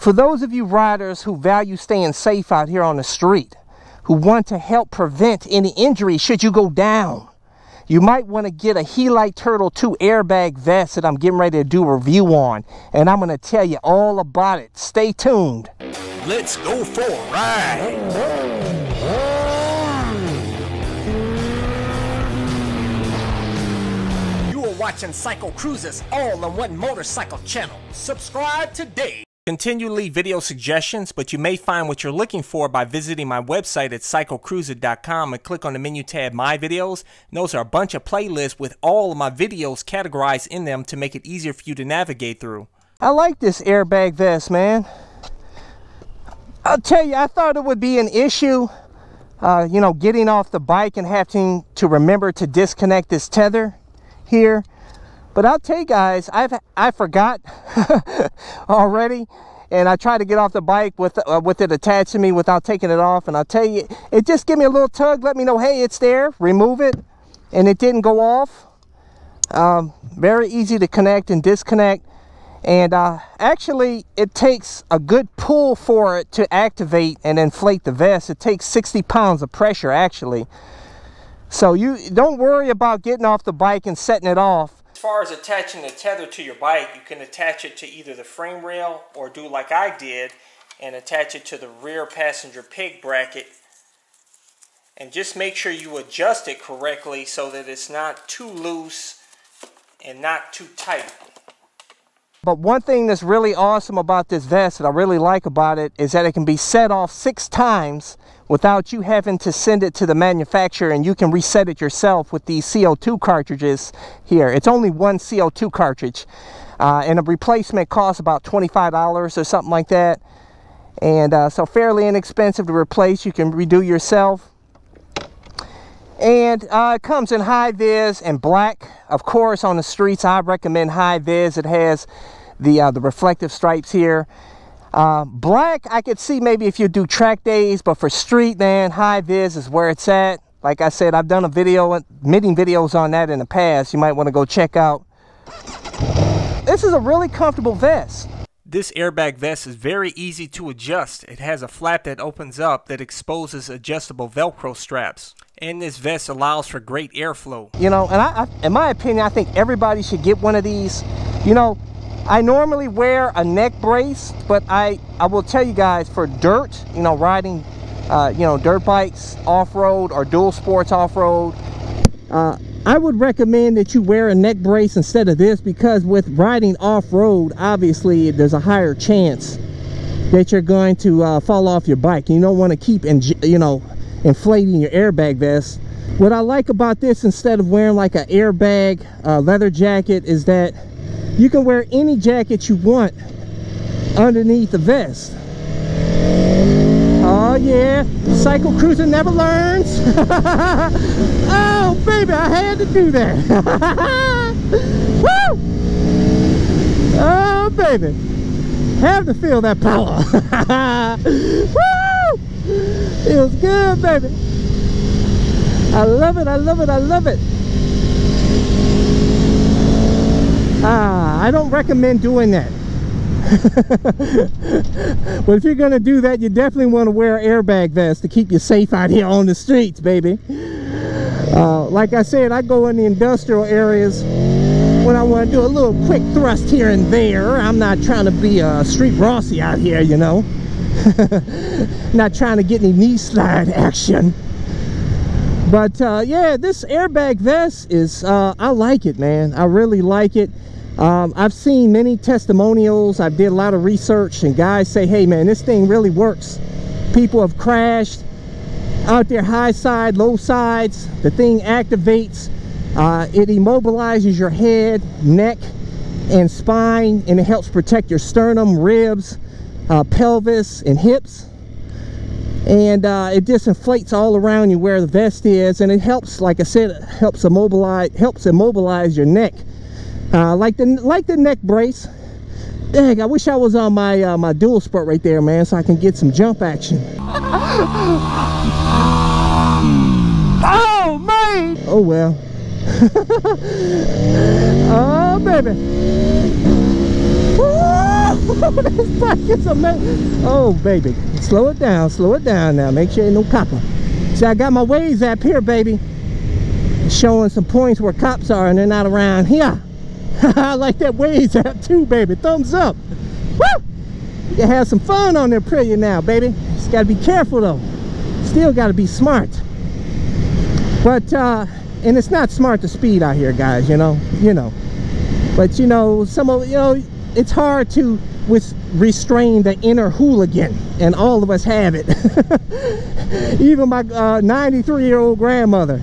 For those of you riders who value staying safe out here on the street, who want to help prevent any injury should you go down, you might want to get a Helite Turtle 2 airbag vest that I'm getting ready to do a review on, and I'm going to tell you all about it. Stay tuned. Let's go for a ride. Watching Cycle Cruises all on one motorcycle channel. Subscribe today. Continually video suggestions, but you may find what you're looking for by visiting my website at CycleCruiser.com and click on the menu tab My Videos. And those are a bunch of playlists with all of my videos categorized in them to make it easier for you to navigate through. I like this airbag vest, man. I'll tell you, I thought it would be an issue, you know, getting off the bike and having to remember to disconnect this tether here, but I'll tell you guys, I forgot already, and I tried to get off the bike with it attached to me without taking it off, and I'll tell you, it just gave me a little tug, let me know, hey, it's there, remove it, and it didn't go off. Very easy to connect and disconnect, and actually it takes a good pull for it to activate and inflate the vest. It takes 60 pounds of pressure actually. So you don't worry about getting off the bike and setting it off. As far as attaching the tether to your bike, you can attach it to either the frame rail or do like I did and attach it to the rear passenger peg bracket. And just make sure you adjust it correctly so that it's not too loose and not too tight. But one thing that's really awesome about this vest that I really like about it is that it can be set off 6 times without you having to send it to the manufacturer, and you can reset it yourself with these CO2 cartridges here. It's only one CO2 cartridge, and a replacement costs about $25 or something like that. And so fairly inexpensive to replace. You can redo yourself. And it comes in high vis and black. Of course, on the streets, I recommend high vis. It has the reflective stripes here. Black, I could see maybe if you do track days, but for street, man, high vis is where it's at. Like I said, I've done a video, many videos on that in the past. You might want to go check out. This is a really comfortable vest. This airbag vest is very easy to adjust. It has a flap that opens up that exposes adjustable Velcro straps. And this vest allows for great airflow. You know, and in my opinion, I think everybody should get one of these. You know, I normally wear a neck brace, but I will tell you guys, for dirt, you know, riding, you know, dirt bikes off-road or dual sports off-road, I would recommend that you wear a neck brace instead of this, because with riding off-road, obviously there's a higher chance that you're going to fall off your bike. You don't want to keep, you know, inflating your airbag vest. What I like about this, instead of wearing like an airbag leather jacket, is that you can wear any jacket you want underneath the vest. Oh yeah, Cycle Cruiser never learns. Oh baby, I had to do that. Woo! Oh baby, have to feel that power. Woo! It was good, baby. I love it, I love it, I love it. I don't recommend doing that. But if you're going to do that, you definitely want to wear an airbag vest to keep you safe out here on the streets, baby. Like I said, I go in the industrial areas when I want to do a little quick thrust here and there. I'm not trying to be a street Rossi out here, you know. Not trying to get any knee slide action. But yeah, this airbag vest is, I like it, man. I really like it. I've seen many testimonials. I did a lot of research, and guys say, hey man, this thing really works. People have crashed out there, high side, low sides. The thing activates. It immobilizes your head, neck, and spine, and it helps protect your sternum, ribs, pelvis, and hips. And it disinflates all around you where the vest is, and it helps, like I said, it helps immobilize your neck, like the neck brace. Dang, I wish I was on my my dual sport right there, man, so I can get some jump action. Oh man, oh well. Oh baby. This bike is amazing. Oh, baby. Slow it down. Slow it down now. Make sure ain't no copper. See, I got my Waze app here, baby. It's showing some points where cops are and they're not around here. I like that Waze app too, baby. Thumbs up. Woo! You can have some fun on there, pretty now, baby. Just got to be careful, though. Still got to be smart. But, and it's not smart to speed out here, guys, you know. But, you know, it's hard to restrain the inner hooligan, and all of us have it. Even my 93-year-old grandmother,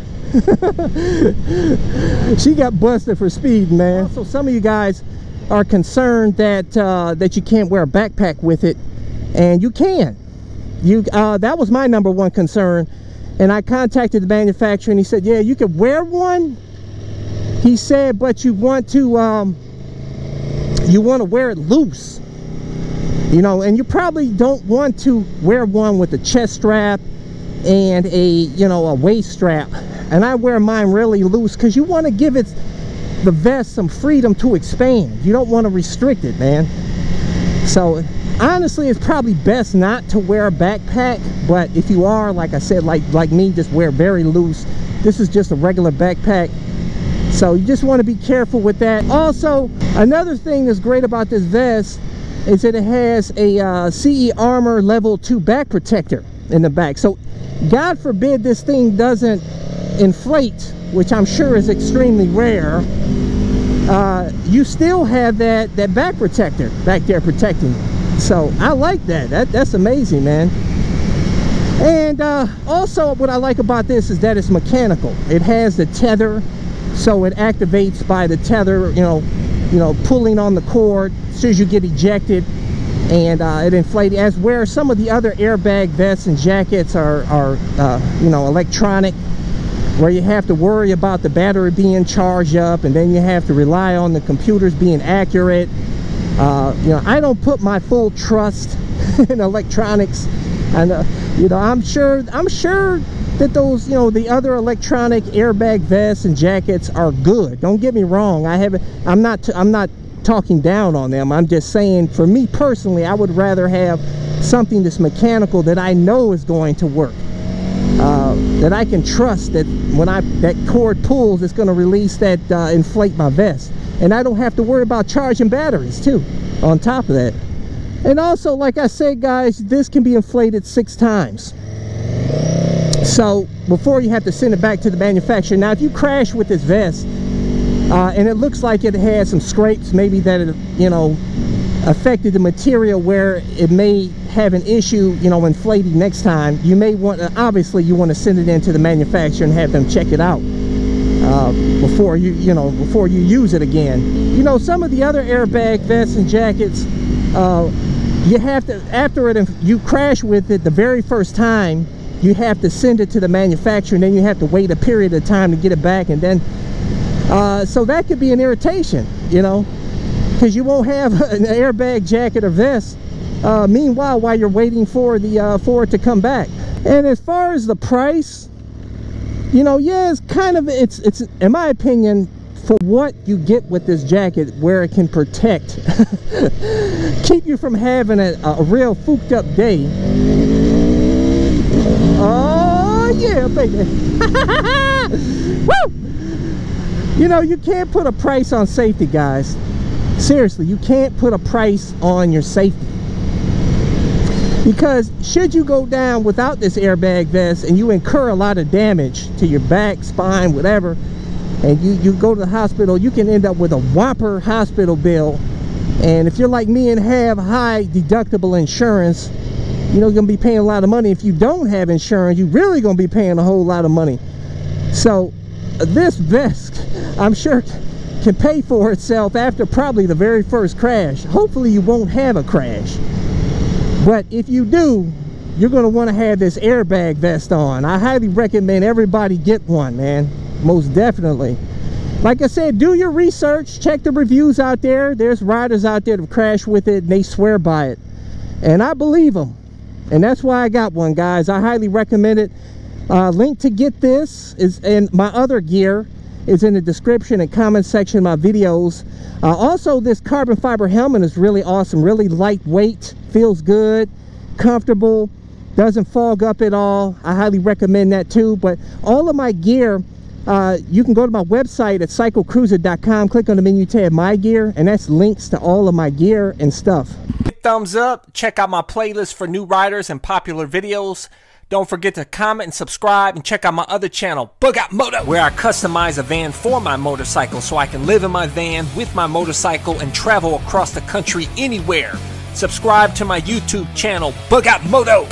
she got busted for speeding, man. Also, some of you guys are concerned that you can't wear a backpack with it, and you can. That was my #1 concern, and I contacted the manufacturer, and he said, yeah, you can wear one. He said, but you want to wear it loose, you know, and you probably don't want to wear one with a chest strap and a, you know, a waist strap. And I wear mine really loose because you want to give it, the vest, some freedom to expand. You don't want to restrict it, man. So honestly, it's probably best not to wear a backpack, but if you are, like I said, like me, just wear very loose. This is just a regular backpack. So you just want to be careful with that. Also, another thing that's great about this vest is that it has a CE Armor Level 2 back protector in the back. So God forbid this thing doesn't inflate, which I'm sure is extremely rare. You still have that back protector back there protecting you. So I like that. That's amazing, man. And also what I like about this is that it's mechanical. It has the tether. So it activates by the tether, pulling on the cord as soon as you get ejected, and it inflates. As where some of the other airbag vests and jackets are electronic, where you have to worry about the battery being charged up, and then you have to rely on the computers being accurate. I don't put my full trust in electronics, and I'm sure that those, the other electronic airbag vests and jackets are good. Don't get me wrong. I'm not talking down on them. I'm just saying, for me personally, I would rather have something that's mechanical that I know is going to work. That I can trust that when that cord pulls, it's going to release that, inflate my vest. And I don't have to worry about charging batteries too, on top of that. And also, like I said, guys, this can be inflated 6 times. So before you have to send it back to the manufacturer. Now if you crash with this vest and it looks like it had some scrapes, maybe that it, affected the material where it may have an issue, inflating next time, you may want to, obviously you want to send it into the manufacturer and have them check it out before you use it again. Some of the other airbag vests and jackets, you have to, after it, if you crash with it the very first time, you have to send it to the manufacturer, and then you have to wait a period of time to get it back, and then so that could be an irritation, because you won't have an airbag jacket or vest meanwhile while you're waiting for the for it to come back. And as far as the price, it's kind of, it's in my opinion, for what you get with this jacket, where it can protect, keep you from having a real fucked up day. Oh yeah, baby. Woo! You can't put a price on safety, guys. Seriously, you can't put a price on your safety, because should you go down without this airbag vest and you incur a lot of damage to your back, spine, whatever, and you go to the hospital, you can end up with a whopper hospital bill. And if you're like me and have high deductible insurance, you're going to be paying a lot of money. If you don't have insurance, you're really going to be paying a whole lot of money. So this vest, I'm sure, can pay for itself after probably the very first crash. Hopefully you won't have a crash, but if you do, you're going to want to have this airbag vest on. I highly recommend everybody get one, man. Most definitely. Like I said, do your research. Check the reviews out there. There's riders out there that crash with it and they swear by it, and I believe them. And that's why I got one, guys. I highly recommend it. Link to get this is in my other gear is in the description and comment section of my videos. Also, this carbon fiber helmet is really awesome, really lightweight, feels good, comfortable, doesn't fog up at all. I highly recommend that too. But all of my gear, you can go to my website at cyclecruiser.com, click on the menu tab, my gear, and that's links to all of my gear and stuff. Thumbs up, check out my playlist for new riders and popular videos. Don't forget to comment and subscribe, and check out my other channel, Bug Out Moto, where I customize a van for my motorcycle so I can live in my van with my motorcycle and travel across the country anywhere. Subscribe to my YouTube channel, Bug Out Moto.